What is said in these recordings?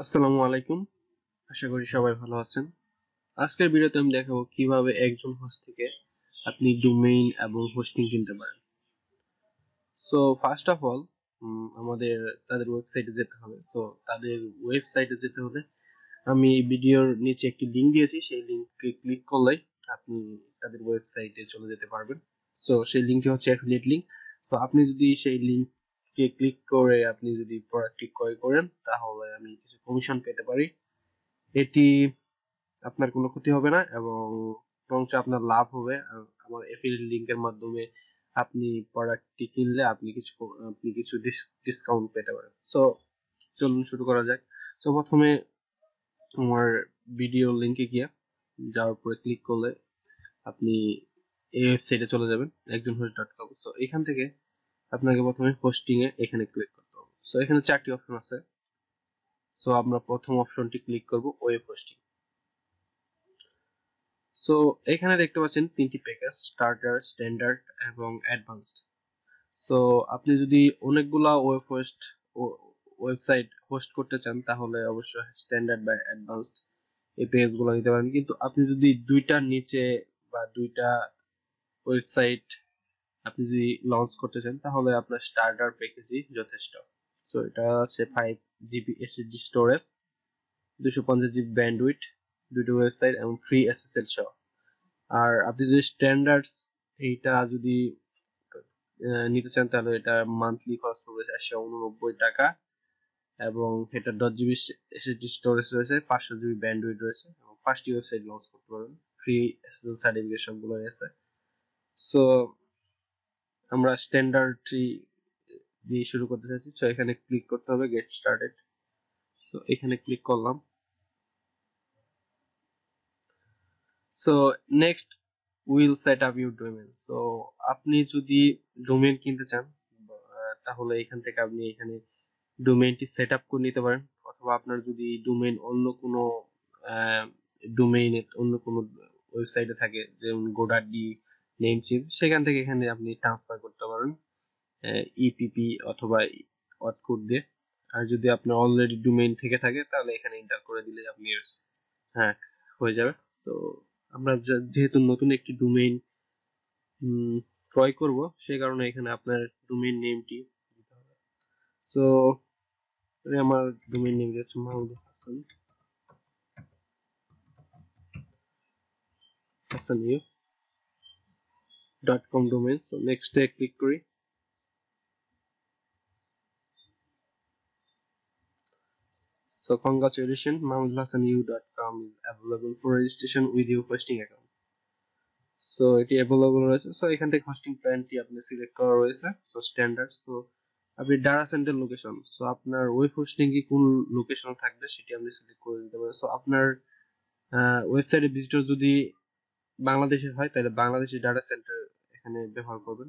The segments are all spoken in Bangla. আসসালামু আলাইকুম আশা করি সবাই ভালো আছেন আজকের ভিডিওতে আমি দেখাবো কিভাবে একজন হোস্ট থেকে আপনি ডোমেইন এবং হোস্টিং কিনতে পারেন সো ফার্স্ট অফ অল আমাদের তাদের ওয়েবসাইটে যেতে হবে সো তাদের ওয়েবসাইটে যেতে হলে আমি ভিডিওর নিচে একটি লিংক দিয়েছি সেই লিংকে ক্লিক করলে আপনি তাদের ওয়েবসাইটে চলে যেতে পারবেন সো সেই লিংকটি হচ্ছে অ্যাফিলিয়েট লিংক সো আপনি যদি সেই লিংক কে ক্লিক করে আপনি যদি প্রোডাক্টটি ক্রয় করেন তাহলে আমি কিছু কমিশন পেতে পারি এটি আপনার কোনো ক্ষতি হবে না এবং বরং আপনার লাভ হবে আমার অ্যাফিলিয়েট লিংকের মাধ্যমে আপনি প্রোডাক্টটি কিনলে আপনি কিছু ডিসকাউন্ট পেতে পারেন সো চলুন শুরু করা যাক সো প্রথমে আমার ভিডিও লিংকে গিয়ে যাওয়ার পরে ক্লিক করলে আপনি এই ওয়েবসাইটে চলে যাবেন exonhost.com সো এখান থেকে আপনাকে প্রথমে হোস্টিং এ এখানে ক্লিক করতে হবে সো এখানে চারটি অপশন আছে সো আমরা প্রথম অপশনটি ক্লিক করব ওয়েব হোস্টিং সো এখানে দেখতে পাচ্ছেন তিনটি প্যাকেজ স্টার্টার স্ট্যান্ডার্ড এবং অ্যাডভান্সড সো আপনি যদি অনেকগুলা ওয়েবসাইট হোস্ট করতে চান তাহলে অবশ্যই স্ট্যান্ডার্ড বা অ্যাডভান্সড এই প্যাকেজগুলো নিতে পারেন কিন্তু আপনি যদি দুইটার নিচে বা দুইটা ওয়েবসাইট আপনি যদি লঞ্চ করতে চান তাহলে আপনার স্টার্টার প্যাকেজই যথেষ্ট সো এটা আছে 5GB SSD storage 250GB bandwidth দুটো ওয়েবসাইট এবং ফ্রি SSL সহ আর আপনি যদি স্ট্যান্ডার্ডস এইটা যদি নিতে চান তাহলে এটা মান্থলি খরচ পড়বে 489 টাকা এবং এটা 10GB SSD স্টোরেজ রয়েছে 500GB ব্যান্ডউইথ রয়েছে এবং 5টি ওয়েবসাইট লঞ্চ করতে পারবেন ফ্রি SSL সার্টিফিকেট সবগুলো আছে সো আমরা স্ট্যান্ডার্ডটি দিয়ে শুরু করতে যাচ্ছি সো এখানে ক্লিক করতে হবে গেট স্টার্টেড সো এখানে ক্লিক করলাম so next will set up your domain so আপনি যদি ডোমেইন কিনতে চান তাহলে এখান থেকে আপনি এখানে ডোমেইনটি সেটআপ করে নিতে পারেন অথবা আপনার যদি ডোমেইন অন্য কোনো ওয়েবসাইটে থাকে যেমন গোডাডি নেমচিপ সেখান থেকে এখানে আপনি ট্রান্সফার করতে পারেন ইপিপি অথবা অটকুট দিয়ে আর যদি আপনার অলরেডি ডোমেইন থেকে থাকে তাহলে এখানে এন্টার করে দিলে আপনি হ্যাঁ হয়ে যাবে সো আমরা যেহেতু নতুন একটি ডোমেইন ক্রয় করব সেই কারণে এখানে আপনার ডোমেইন নেমটি দিতে হবে সো আমার ডোমেইন নেম হচ্ছে mahood.com domain so next day click kori so congratulations mahood.com is available for registration with your hosting account so it is available royeche so ekhan theke hosting plan ti apni select kora royeche so standard so apni data center location so apnar web hosting e kon location thakbe seti apni select kore dite paren so apnar website e visitor jodi বাংলাদেশে হয় তাহলে বাংলাদেশি ডাটা সেন্টার এখানে ব্যবহার করবেন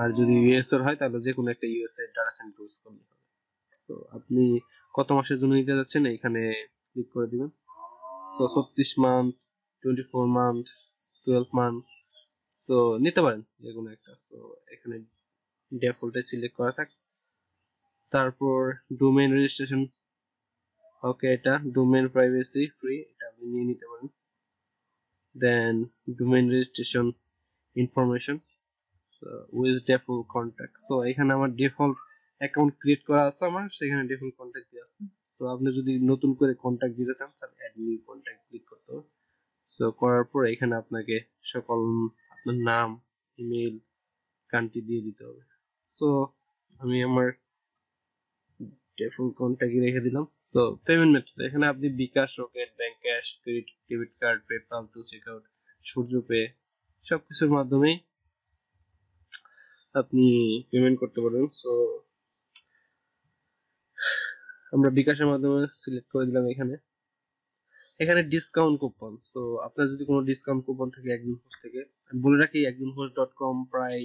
আর যদি ইউএস এর হয় তাহলে যে কোনো একটা ইউএস এর ডাটা সেন্টার ইউজ করতে হবে সো আপনি কত মাসের জন্য নিতে যাচ্ছেন এখানে ক্লিক করে দিবেন so 36 month 24 month 12 month so নিতে পারেন যে কোনো একটা সো এখানে ডিফল্টে সিলেক্ট করা থাক তারপর ডোমেইন রেজিস্ট্রেশন ওকে এটা ডোমেইন প্রাইভেসি ফ্রি এটা আপনি নিয়ে নিতে পারেন then domain registration information so with default contact so এখানে আমার default account create করা আছে আমার সেখানে default contact দেয়া আছে so আপনি যদি নতুন করে contact দিতে চান তাহলে add new contact click করতে হবে so করার পর এখানে আপনাকে সকল আপনার নাম email কান্ট্রি দিয়ে দিতে হবে so আমি আমার default contact রেখে দিলাম so payment method এখানে আপনি bKash Rocket bKash credit card PayPal to checkout SuryoPay সব কিছুর মাধ্যমে আপনি পেমেন্ট করতে পারবেন সো আমরা bKash এর মাধ্যমে সিলেক্ট করে দিলাম এখানে এখানে ডিসকাউন্ট কুপন সো আপনারা যদি কোনো ডিসকাউন্ট কুপন থাকে একজন হোস্ট থেকে বলে রাখি exonhost.com প্রায়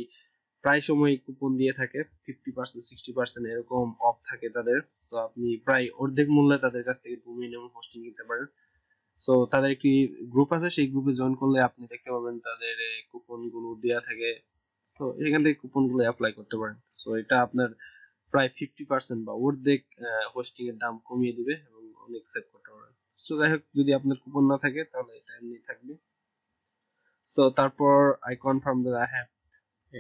সময় কুপন দিয়ে থাকে 50% 60% এরকম অফ থাকে তাদের সো আপনি প্রায় অর্ধেক মূল্যে তাদের কাছ থেকে ডোমেইন এবং হোস্টিং নিতে পারেন সো তাদের একটি গ্রুপ আছে সেই গ্রুপে জয়েন করলে আপনি দেখতে পাবেন তাদের কুপন গুলো দেয়া থাকে সো এখান থেকে কুপন গুলো অ্যাপ্লাই করতে পারেন সো এটা আপনার প্রায় 50% বা অর্ধেক হোস্টিং এর দাম কমিয়ে দিবে এবং অনেক সেভ করতে পারবেন। সো যাই হোক, যদি আপনার কুপন না থাকে তাহলে এটা এমনি থাকবে। সো তারপর I confirm that I have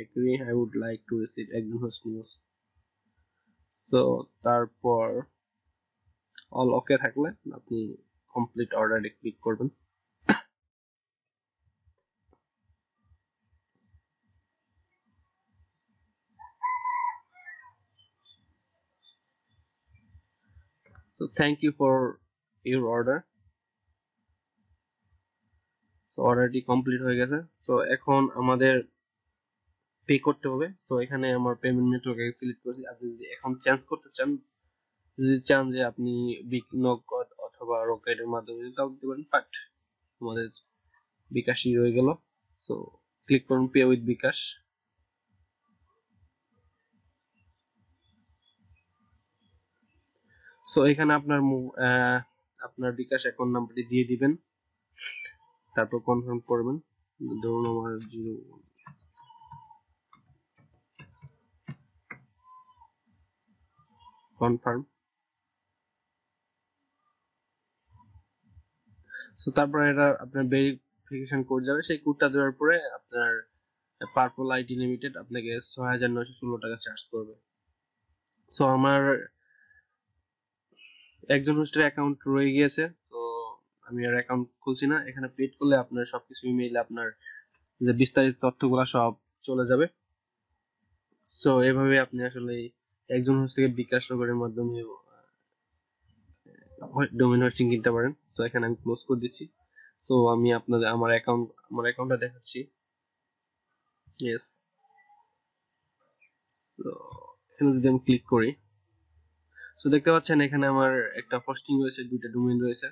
agree I would like to receive Exonhost news. So তারপর অল ওকে থাকলে আপনি কমপ্লিট অর্ডারে ক্লিক করবেন। So thank you for your order. So already complete হয়ে গেছে। So এখন আমাদের পে করতে হবে। So এখানে আমার পেমেন্ট মেথডটাকে সিলেক্ট করেছি। আপনি যদি এখন চেঞ্জ করতে চান, যদি চান যে আপনি bKash অথবা Rocket এর মাধ্যমে দাও দিতে পারেন, বাট আমাদের bKashই রয়ে গেল। So ক্লিক করুন pay with bKash। সো এখানে আপনার bKash অ্যাকাউন্ট নাম্বারটি দিয়ে দিবেন, তারপর কনফার্ম করবেন। ধরুন আমার 01 কনফার্ম। সো তারপর এটা আপনার ভেরিফিকেশন কোড যাবে, সেই কোডটা দেওয়ার পরে আপনার পার্পল আইটি লিমিটেড আপনাকে 6916 টাকা চার্জ করবে। সো আমার একজন হোস্টের অ্যাকাউন্ট রয়ে গিয়েছে, সো আমি আর অ্যাকাউন্ট খুলছি না। এখানে পেড করলে আপনার সবকিছু ইমেইলে আপনার যে বিস্তারিত তথ্যগুলো সব চলে যাবে। সো এভাবে আপনি আসলে একজন হোস্ট থেকে bKash এর মাধ্যমে ডোমেইন হোস্টিং কিনতে পারেন। সো এখানে আমি ক্লোজ করে দিচ্ছি। সো আমি আপনাদের আমার অ্যাকাউন্টটা দেখাচ্ছি। ইয়েস, সো এখানে যদি আমি ক্লিক করি, সো দেখতে পাচ্ছেন এখানে আমার একটা হোস্টিং রয়েছে, দুইটা ডোমেইন রয়েছে।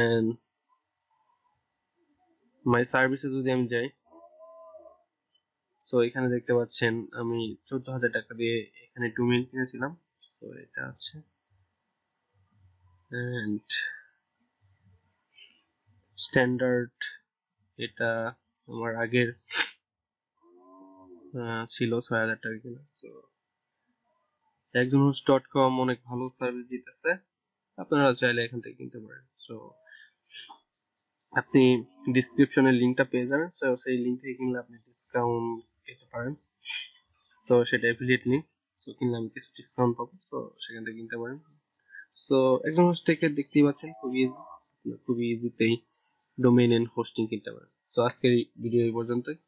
এন্ড মাই সার্ভিসে যদি আমি যাই, সো এখানে দেখতে পাচ্ছেন আমি 14000 টাকা দিয়ে এখানে ডোমেইন কিনেছিলাম। সো এটা আছে। এন্ড স্ট্যান্ডার্ড এটা আমার আগের ছিল 6000 টাকা কিনা। সো Exonhost.com অনেক ভালো সার্ভিস দিতেছে, আপনারা চাইলে এখান থেকে কিনতে পারেন। সো আপনি ডেসক্রিপশনের লিংকটা পেয়ে যাবেন, সো সেই লিংক থেকে কিনলে আপনি ডিসকাউন্ট পেতে পারেন। সো সেটা অ্যাফিলিয়েট লিংক, সো কিনলে আমি কিছু ডিসকাউন্ট পাবো, সো সেখান থেকে কিনতে পারেন। সো Exonhost থেকে দেখতেই পাচ্ছেন খুবই ইজি, খুবই ইজিতেই ডোমেইন এন্ড হোস্টিং কিনতে পারেন। সো আজকের ভিডিও এই পর্যন্তই।